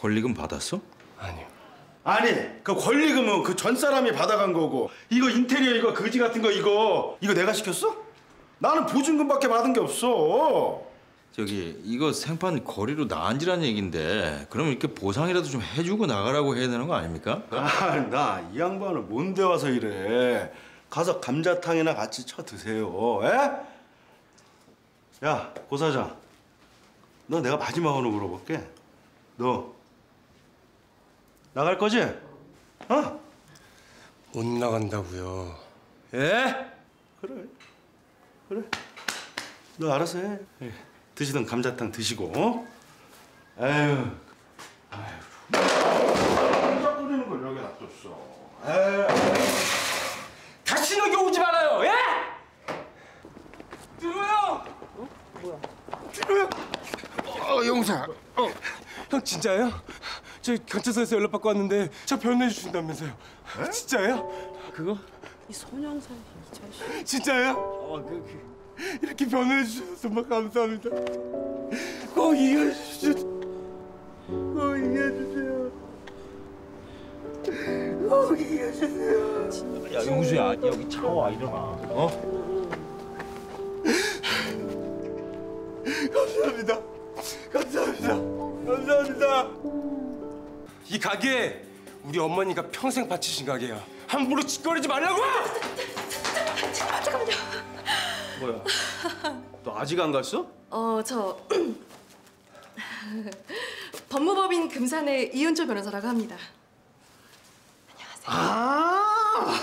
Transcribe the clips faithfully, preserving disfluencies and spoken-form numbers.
권리금 받았어? 아니요. 아니, 그 권리금은 그 전 사람이 받아간 거고, 이거 인테리어 이거 거지 같은 거 이거 이거 내가 시켰어? 나는 보증금밖에 받은 게 없어. 저기 이거 생판 거리로 나앉으라는 얘긴데, 그럼 이렇게 보상이라도 좀 해주고 나가라고 해야 되는 거 아닙니까? 아, 나 이 양반은 뭔데 와서 이래. 가서 감자탕이나 같이 쳐 드세요. 에? 야, 고 사장. 너 내가 마지막으로 물어볼게. 너 나갈 거지? 어? 못 나간다고요. 예? 그래. 그래. 너 알아서 해. 드시던 감자탕 드시고. 어? 에휴. 아휴. 짝 돌리는 걸 여기 놔뒀어. 에휴. 다시는 여기 오지 말아요. 예? 준호 형. 어? 뭐야? 준호 형. 어, 용사. 어. 형 진짜예요? 저 경찰서에서 연락 받고 왔는데 저 변호해 주신다면서요. 에? 진짜예요? 그거? 이 손영사 이 자식. 진짜예요? 어, 그, 그. 이렇게 변호해 주셔서 정말 감사합니다. 꼭 이겨주세요. 꼭 이겨주세요. 꼭 이겨주세요. 진짜. 야, 용수야, 여기 차와 일어나. 어? 감사합니다. 감사합니다. 감사합니다. 이 가게 우리 어머니가 평생 바치신 가게야. 함부로 짓거리지 말라고! 잠깐만, 잠깐만요. 뭐야? 너 아직 안 갔어? 어, 저 법무법인 금산의 이은조 변호사라고 합니다. 안녕하세요. 아,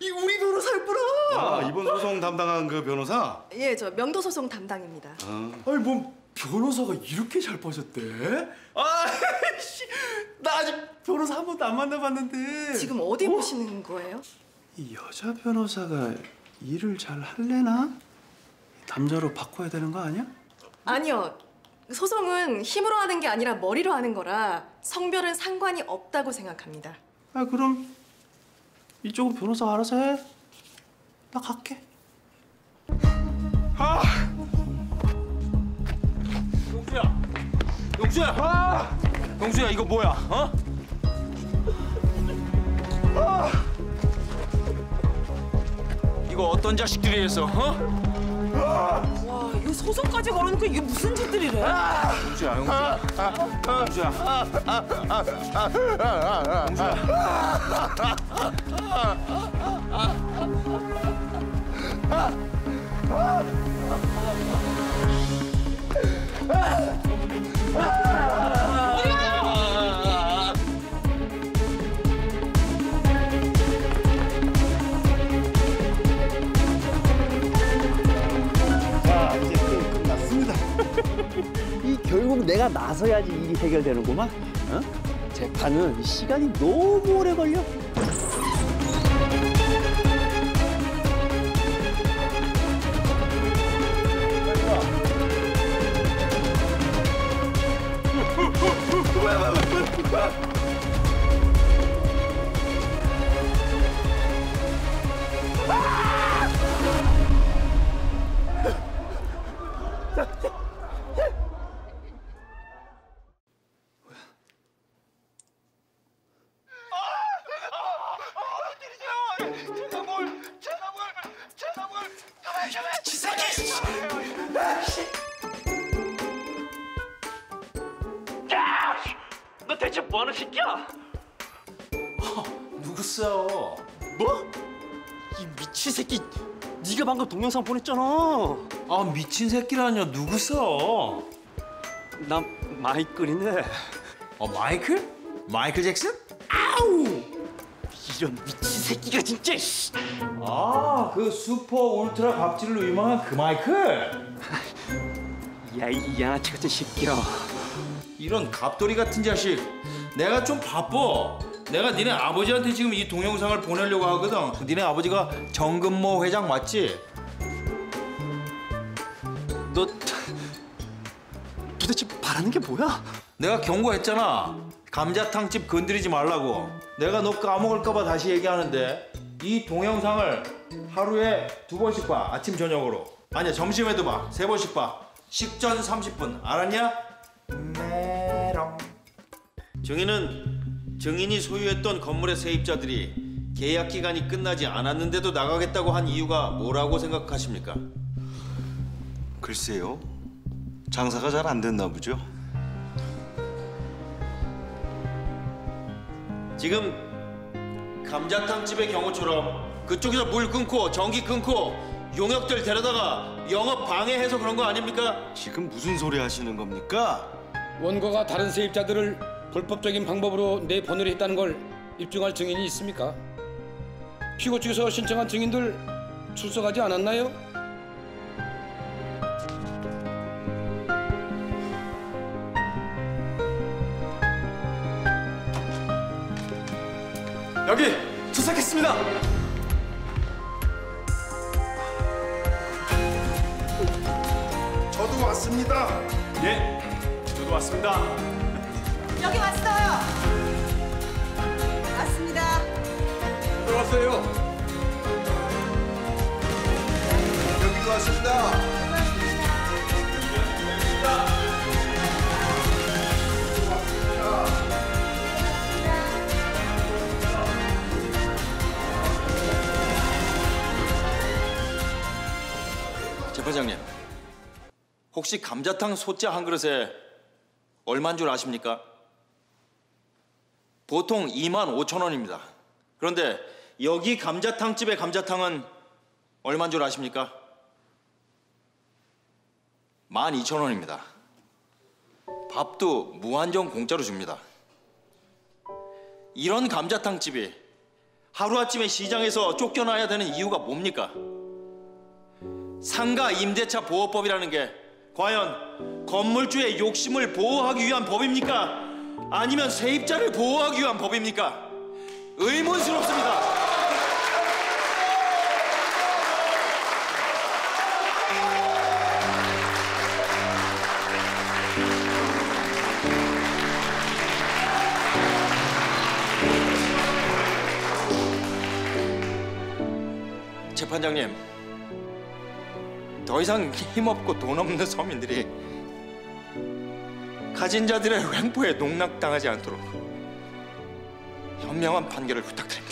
이 우리 변호사였구나. 아, 이번 소송 담당한 그 변호사? 예, 저 명도 소송 담당입니다. 아. 아니 뭐 변호사가 이렇게 잘 빠졌대? 아, 씨, 나 아직 변호사 한 번도 안 만나봤는데. 지금 어디 어? 보시는 거예요? 이 여자 변호사가 일을 잘 할래나? 남자로 바꿔야 되는 거 아니야? 아니요. 소송은 힘으로 하는 게 아니라 머리로 하는 거라 성별은 상관이 없다고 생각합니다. 아, 그럼 이쪽은 변호사가 알아서 해. 나 갈게. 아! 용수야! 용수야! 아! 용수야, 이거 뭐야? 어? 아! 이거 어떤 자식들이 해서, 어? 와, 이거 소송까지 걸어놓고 이게 무슨 짓들이래? 용주야, 용주야. 용주야. 용주야. 이 결국 내가 나서야지 일이 해결되는구만. 어? 재판은 시간이 너무 오래 걸려. 동영상 보냈잖아. 아, 미친 새끼라뇨. 누구서? 나 마이클인데. 어, 마이클? 마이클 잭슨? 아우! 이런 미친 새끼가 진짜. 아, 그 슈퍼 울트라 갑질로 유명한 그 마이클? 야, 이 양아치 같은 새끼야. 이런 갑돌이 같은 자식. 내가 좀 바빠. 내가 니네 아버지한테 지금 이 동영상을 보내려고 하거든. 니네 아버지가 정금모 회장 맞지? 너 도대체 바라는 게 뭐야? 내가 경고했잖아. 감자탕집 건드리지 말라고. 내가 너 까먹을까 봐 다시 얘기하는데, 이 동영상을 하루에 두 번씩 봐. 아침 저녁으로. 아니야, 점심에도 봐. 세 번씩 봐. 식전 삼십 분. 알았냐? 메롱. 정인은 정인이 소유했던 건물의 세입자들이 계약 기간이 끝나지 않았는데도 나가겠다고 한 이유가 뭐라고 생각하십니까? 글쎄요. 장사가 잘 안 됐나 보죠. 지금 감자탕집의 경우처럼 그쪽에서 물 끊고 전기 끊고 용역들 데려다가 영업 방해해서 그런 거 아닙니까? 지금 무슨 소리 하시는 겁니까? 원고가 다른 세입자들을 불법적인 방법으로 내보내려 했다는 걸 입증할 증인이 있습니까? 피고 측에서 신청한 증인들 출석하지 않았나요? 여기 도착했습니다. 저도 왔습니다. 예, 저도 왔습니다. 여기 왔어요. 왔습니다. 들어왔어요. 여기도 왔습니다. 왔습니다. 재판장님, 혹시 감자탕 소자 한 그릇에 얼마인 줄 아십니까? 보통 이만 오천 원입니다. 그런데 여기 감자탕집의 감자탕은 얼마인 줄 아십니까? 만 이천 원입니다. 밥도 무한정 공짜로 줍니다. 이런 감자탕집이 하루아침에 시장에서 쫓겨나야 되는 이유가 뭡니까? 상가 임대차 보호법이라는 게 과연 건물주의 욕심을 보호하기 위한 법입니까? 아니면 세입자를 보호하기 위한 법입니까? 의문스럽습니다. 재판장님, 더 이상 힘없고 돈 없는 서민들이 가진 자들의 횡포에 농락당하지 않도록 현명한 판결을 부탁드립니다.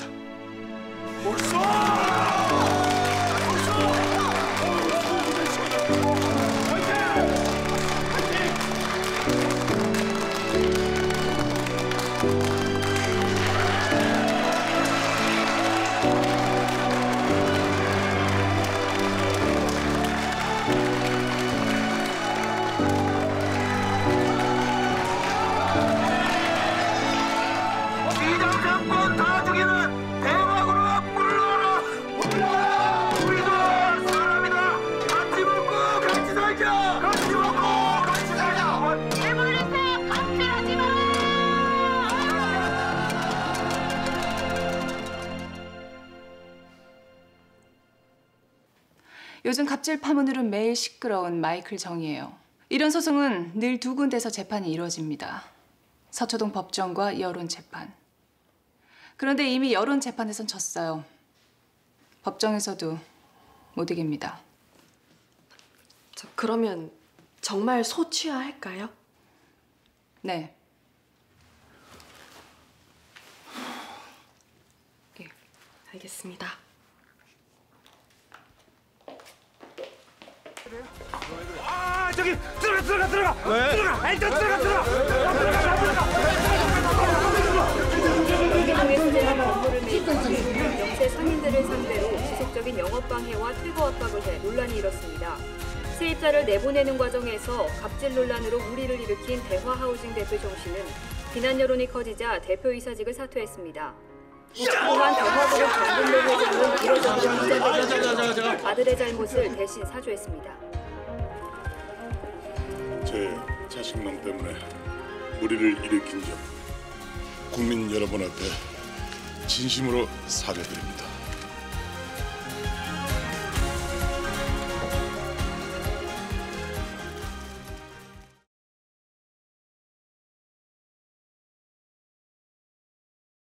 요즘 갑질 파문으로 매일 시끄러운 마이클 정이에요. 이런 소송은 늘 두 군데서 재판이 이루어집니다. 서초동 법정과 여론 재판. 그런데 이미 여론 재판에선 졌어요. 법정에서도 못 이깁니다. 저 그러면 정말 소취하할까요? 네. 네, 알겠습니다. 아, 저기 들어가 들어가 들어가 들어가 일단 들어가 들어가 들어가 들어가 들어가. 역세 상인들을 상대로 지속적인 영업 방해와 퇴거 압박을 해 논란이 일었습니다. 세입자를 내보내는 과정에서 갑질 논란으로 물의를 일으킨 대화하우징 대표 정 씨는 비난 여론이 커지자 대표이사직을 사퇴했습니다. 또한 대화법을 정금모 회장은 이뤄졌던 기자회견에서 아들의 잘못을 대신 사죄했습니다. 제 자식놈 때문에 무리를 일으킨 점 국민 여러분한테 진심으로 사죄드립니다.